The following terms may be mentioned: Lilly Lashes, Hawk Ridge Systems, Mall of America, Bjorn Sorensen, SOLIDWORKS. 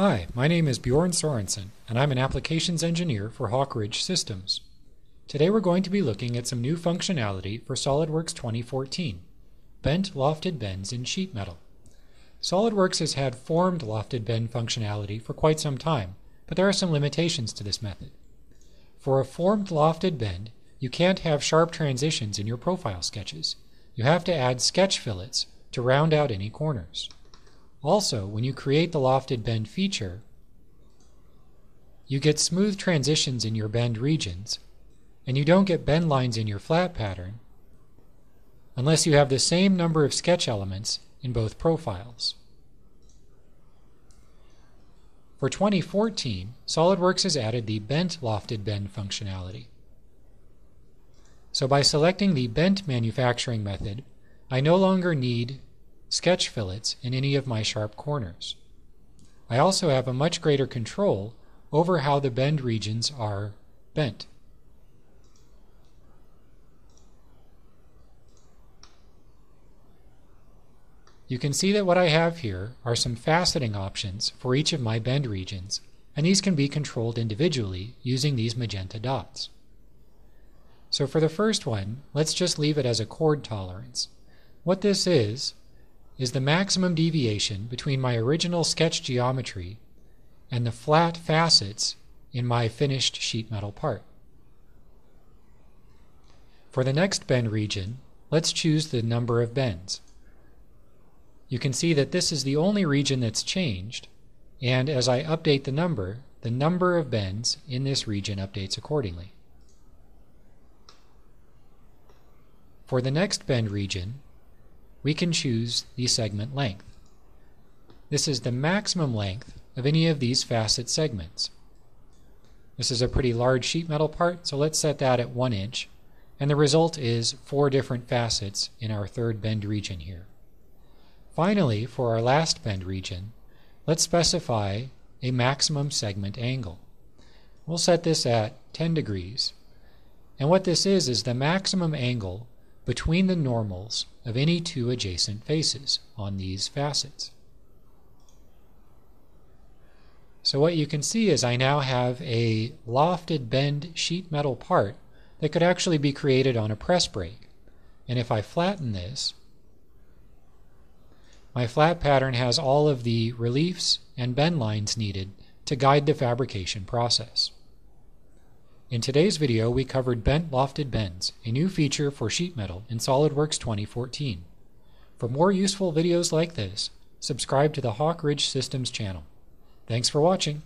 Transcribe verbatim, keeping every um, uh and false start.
Hi, my name is Bjorn Sorensen, and I'm an Applications Engineer for Hawk Ridge Systems. Today we're going to be looking at some new functionality for SOLIDWORKS twenty fourteen, Bent Lofted Bends in Sheet Metal. SOLIDWORKS has had formed lofted bend functionality for quite some time, but there are some limitations to this method. For a formed lofted bend, you can't have sharp transitions in your profile sketches. You have to add sketch fillets to round out any corners. Also, when you create the lofted bend feature, you get smooth transitions in your bend regions, and you don't get bend lines in your flat pattern unless you have the same number of sketch elements in both profiles. For twenty fourteen, SOLIDWORKS has added the Bent Lofted Bend functionality. So by selecting the Bent manufacturing method, I no longer need sketch fillets in any of my sharp corners. I also have a much greater control over how the bend regions are bent. You can see that what I have here are some faceting options for each of my bend regions, and these can be controlled individually using these magenta dots. So for the first one, let's just leave it as a chord tolerance. What this is, is the maximum deviation between my original sketch geometry and the flat facets in my finished sheet metal part. For the next bend region, let's choose the number of bends. You can see that this is the only region that's changed, and as I update the number, the number of bends in this region updates accordingly. For the next bend region, we can choose the segment length. This is the maximum length of any of these facet segments. This is a pretty large sheet metal part, so let's set that at one inch, and the result is four different facets in our third bend region here. Finally, for our last bend region, let's specify a maximum segment angle. We'll set this at ten degrees, and what this is is the maximum angle between the normals of any two adjacent faces on these facets. So what you can see is I now have a lofted bend sheet metal part that could actually be created on a press brake. And if I flatten this, my flat pattern has all of the reliefs and bend lines needed to guide the fabrication process. In today's video, we covered Bent Lofted Bends, a new feature for sheet metal in SOLIDWORKS twenty fourteen. For more useful videos like this, subscribe to the Hawk Ridge Systems channel. Thanks for watching.